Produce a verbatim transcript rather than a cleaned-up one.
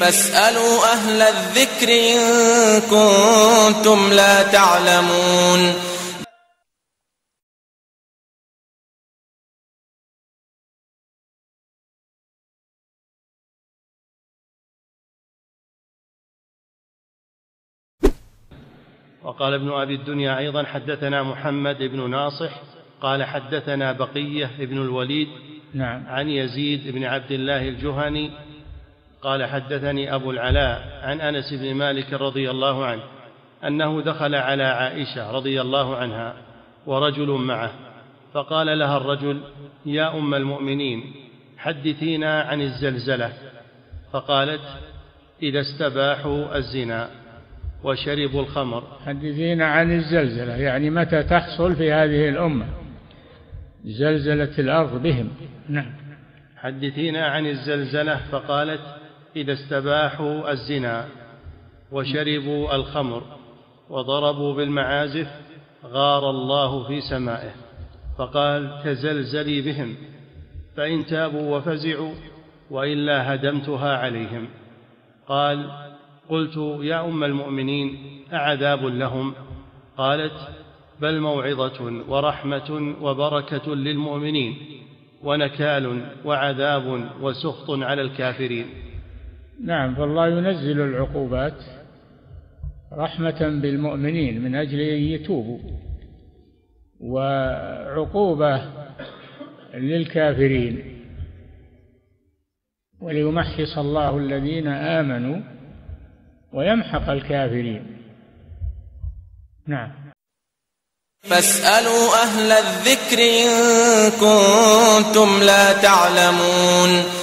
فاسألوا أهل الذكر إن كنتم لا تعلمون. وقال ابن أبي الدنيا أيضا: حدثنا محمد بن ناصح قال حدثنا بقية بن الوليد نعم. عن يزيد بن عبد الله الجهني قال حدثني أبو العلاء عن أنس بن مالك رضي الله عنه أنه دخل على عائشة رضي الله عنها ورجل معه، فقال لها الرجل: يا أم المؤمنين حدثينا عن الزلزلة. فقالت: إذا استباحوا الزنا وشربوا الخمر. حدثينا عن الزلزلة يعني متى تحصل في هذه الأمة زلزلة الأرض بهم. نعم. حدثينا عن الزلزلة. فقالت: إذا استباحوا الزنا وشربوا الخمر وضربوا بالمعازف غار الله في سمائه. فقال: تزلزلي بهم، فإن تابوا وفزعوا وإلا هدمتها عليهم. قال: قلت: يا أم المؤمنين أعذاب لهم؟ قالت: بل موعظة ورحمة وبركة للمؤمنين ونكال وعذاب وسخط على الكافرين. نعم، فالله ينزل العقوبات رحمة بالمؤمنين من أجل أن يتوبوا، وعقوبة للكافرين، وليمحص الله الذين آمنوا ويمحق الكافرين. نعم. فاسألوا أهل الذكر إن كنتم لا تعلمون.